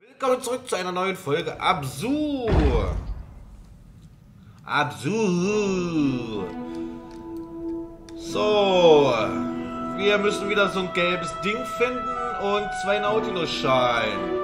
Willkommen zurück zu einer neuen Folge Abzu. Abzu. So, wir müssen wieder so ein gelbes Ding finden und 2 Nautilus-Schalen.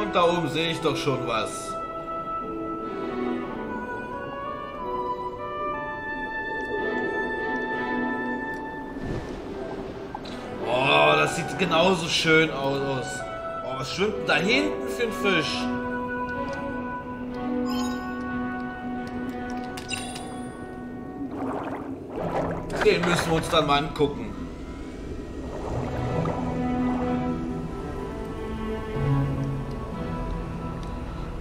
Und da oben sehe ich doch schon was. Oh, das sieht genauso schön aus. Oh, was schwimmt denn da hinten für ein Fisch? Den müssen wir uns dann mal angucken.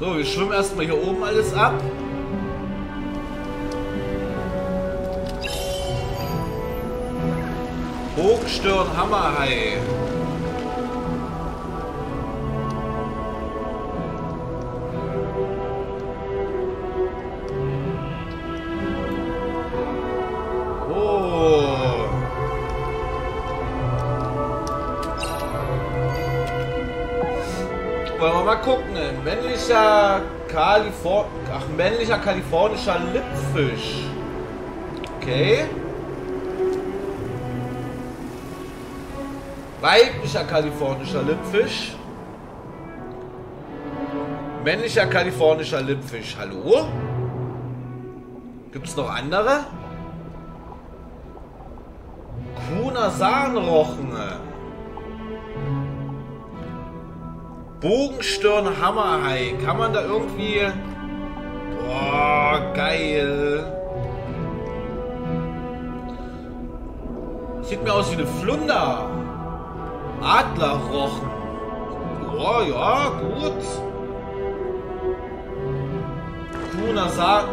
So, wir schwimmen erstmal hier oben alles ab. Bogstirn-Hammerhai. Wollen wir mal gucken, ein männlicher kalifornischer Lippfisch. Okay. Weiblicher kalifornischer Lippfisch. Männlicher kalifornischer Lippfisch. Hallo? Gibt es noch andere? Kuhner Sahnrochen. Bogenstirn-Hammerhai. Kann man da irgendwie... Boah, geil. Sieht mir aus wie eine Flunder. Adlerrochen. Boah, ja, gut. Kuhner Sahnrochen.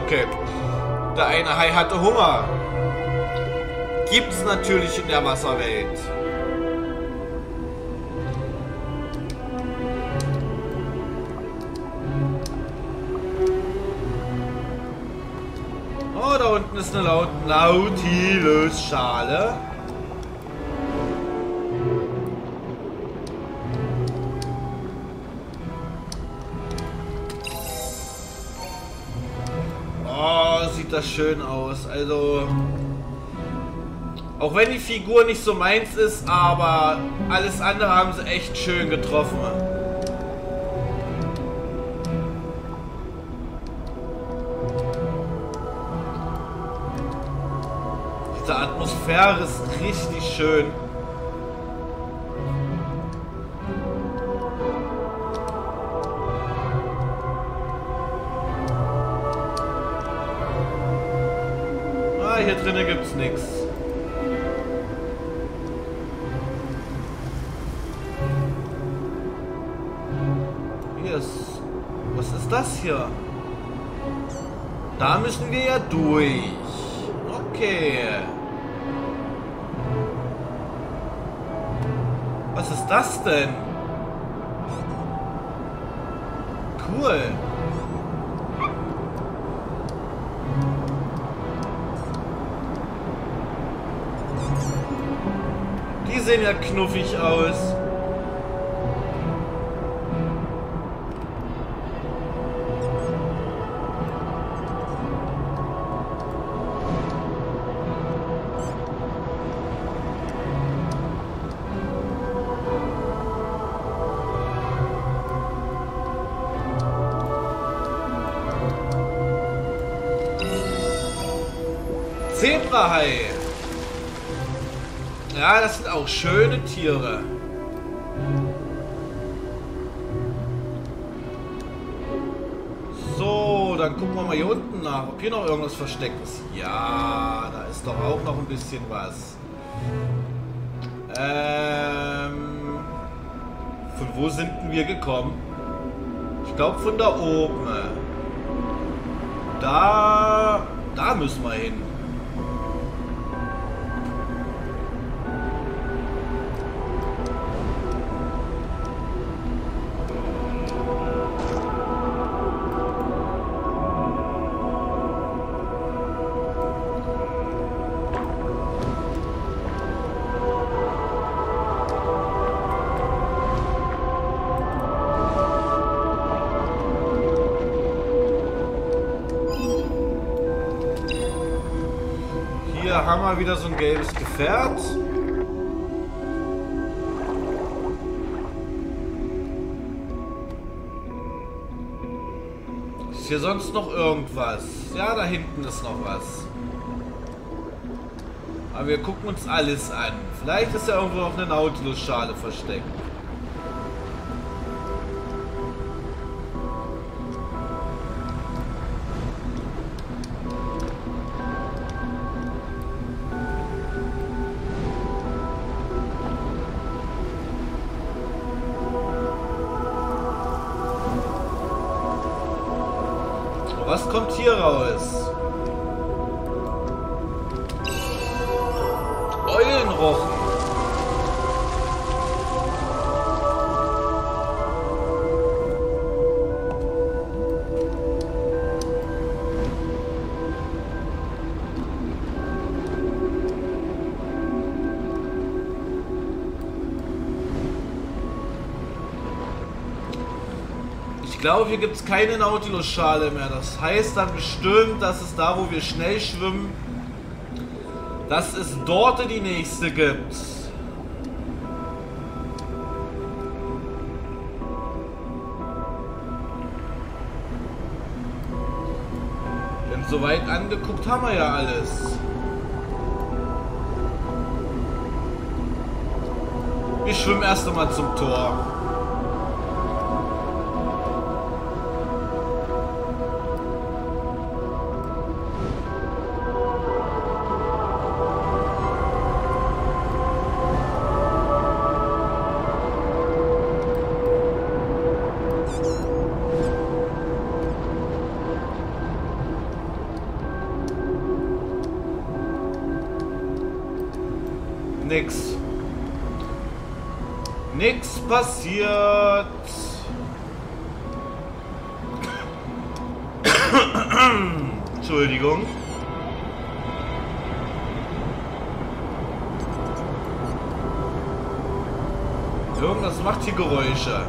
Okay. Der eine Hai hatte Hunger. Gibt's natürlich in der Wasserwelt. Oh, da unten ist eine Nautilus-Schale. Oh, sieht das schön aus. Also, auch wenn die Figur nicht so meins ist, aber alles andere haben sie echt schön getroffen. Die Atmosphäre ist richtig schön. Ah, hier drinnen gibt's nichts. Hier ist... Was ist das hier? Da müssen wir ja durch. Okay. Was ist das denn? Cool. Die sehen ja knuffig aus. Zebrahai. Ja, das sind auch schöne Tiere. So, dann gucken wir mal hier unten nach, ob hier noch irgendwas versteckt ist. Ja, da ist doch auch noch ein bisschen was. Von wo sind denn wir gekommen? Ich glaube von da oben. Da müssen wir hin. Haben wir wieder so ein gelbes Gefährt. Ist hier sonst noch irgendwas? Ja, da hinten ist noch was. Aber wir gucken uns alles an. Vielleicht ist ja irgendwo noch eine Nautilus-Schale versteckt. Was kommt hier raus? Eulenrochen. Ich glaube, hier gibt es keine Nautilus-Schale mehr. Das heißt dann bestimmt, dass es da, wo wir schnell schwimmen, dass es dort die nächste gibt. Denn soweit angeguckt haben wir ja alles. Wir schwimmen erst einmal zum Tor. Nix passiert. Entschuldigung. Irgendwas macht hier Geräusche.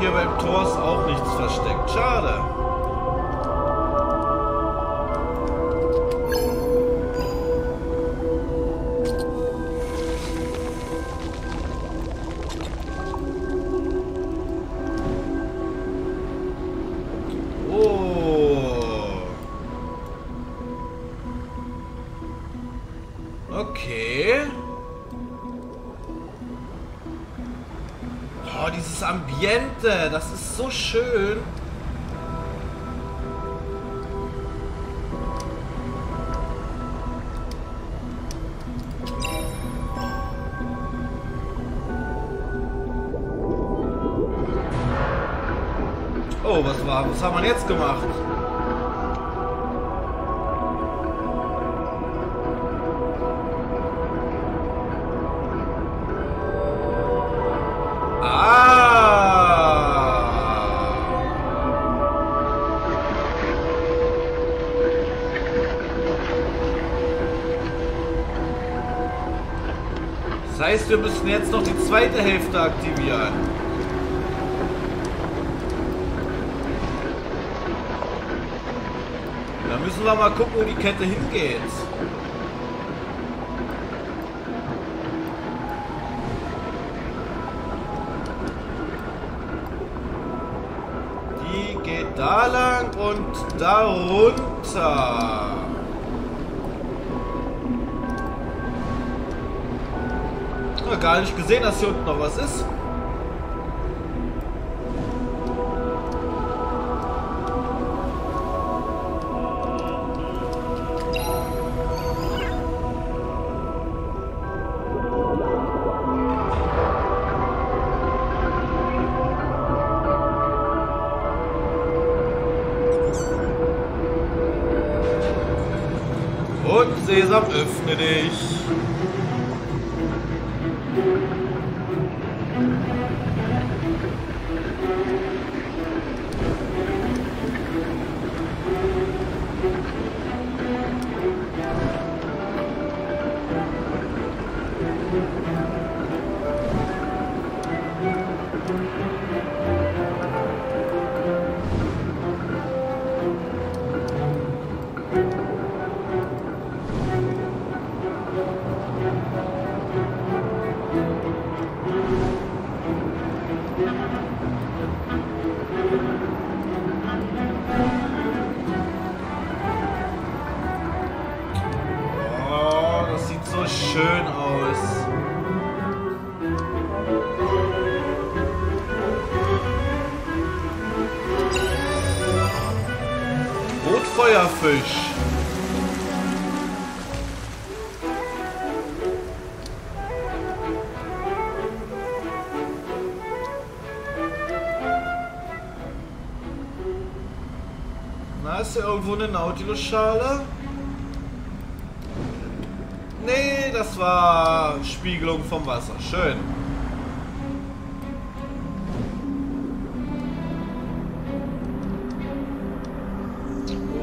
Hier beim Tor ist auch nichts versteckt. Schade. Oh. Okay. Oh, dieses Ambiente, das ist so schön. Oh, was haben wir jetzt gemacht? Das heißt, wir müssen jetzt noch die zweite Hälfte aktivieren. Da müssen wir mal gucken, wo die Kette hingeht. Die geht da lang und da runter. wir gar nicht gesehen, dass hier unten noch was ist. Und Sesam, öffne dich. Schön aus. Rotfeuerfisch. Na, ist hier irgendwo eine Nautilus-Schale? Nee, das war Spiegelung vom Wasser. Schön.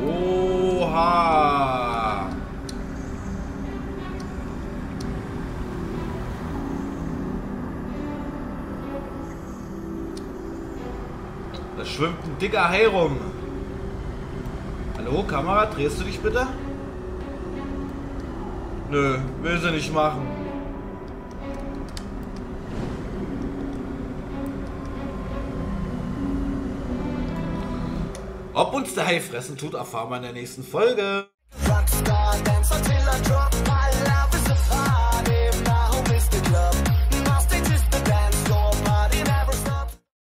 Oha. Da schwimmt ein dicker Hai rum. Hallo, Kamera, drehst du dich bitte? Nö, will sie nicht machen. Ob uns der Hai fressen tut, erfahren wir in der nächsten Folge.